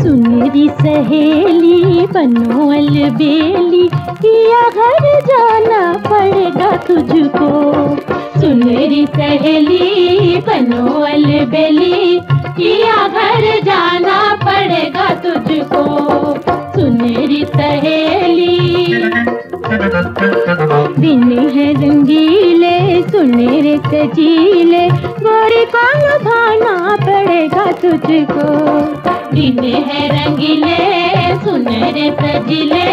सुनरी सहेली बनो अलबेली, किया घर जाना पड़ेगा तुझको। सुनरी सहेली बनो अलबेली, किया घर जाना पड़ेगा तुझको। सुनरी सहेली दिन है रंगीले, सुनहरे सजीले, गोरी को निभाना पड़ेगा तुझको। दिन है रंगीले, सुनहरे सजीले,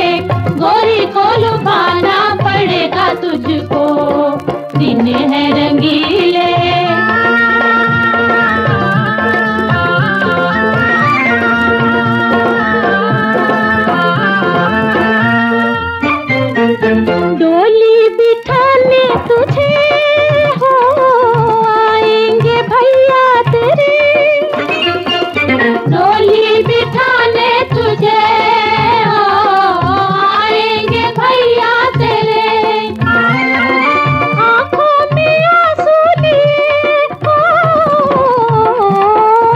गोरी को निभाना पड़ेगा तुझको। दिन है रंगीले। डोली बिठाने तुझे हो आएंगे भैया तेरे। डोली बिठाने तुझे हो आएंगे भैया तेरे। आँखों में आंसू लिए हो,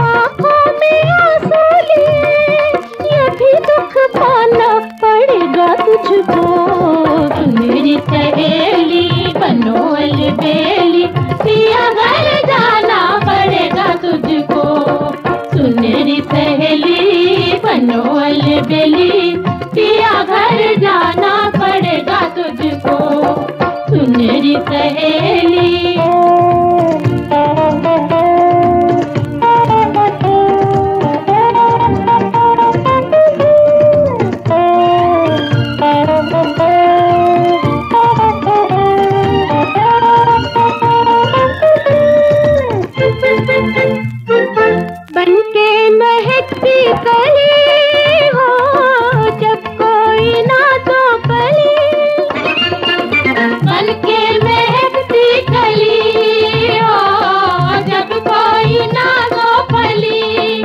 आँखों में आंसू लिए, ये भी दुख पाना पड़ेगा तुझको। सहेली बनो अलबेली, पिया घर जाना पड़ेगा तुझको। सुनरी सहेली बनो अलबेली, पिया घर जाना पड़ेगा तुझको। सुनरी सहेली। बनके महकती कली हो जब कोई ना तो पली। बनके महकती कली हो जब कोई ना तो पली।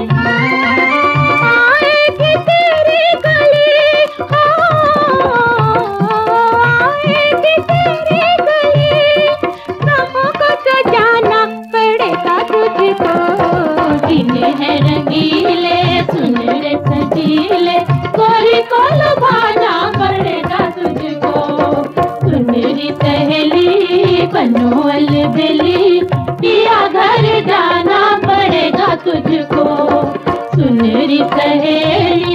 आएगी तेरी गली हो, आएगी तेरी गली, राहों को सजाना पड़ेगा तुझको। दिन है रंगीले, सुनहरे सजीले, गोरी को लुभाना पड़ेगा तुझको। सुनरी सहेली बनो अलबेली, पिया घर जाना पड़ेगा तुझको। सुनरी सहेली।